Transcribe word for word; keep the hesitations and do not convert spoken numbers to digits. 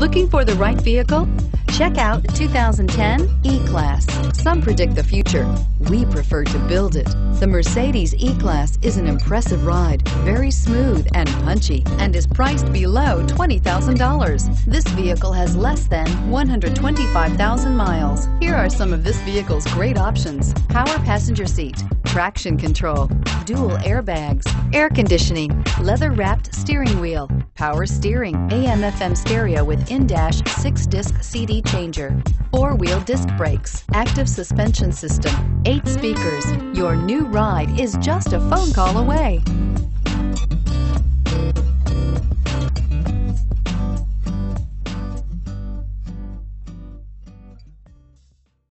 Looking for the right vehicle? Check out two thousand ten E-Class. Some predict the future. We prefer to build it. The Mercedes E-Class is an impressive ride, very smooth and punchy, and is priced below twenty thousand dollars. This vehicle has less than one hundred twenty-five thousand miles. Here are some of this vehicle's great options: power passenger seat, traction control, dual airbags, air conditioning, leather-wrapped steering wheel, power steering, A M F M stereo with in-dash six-disc C D changer, four-wheel disc brakes, active suspension system, eight speakers. Your new ride is just a phone call away.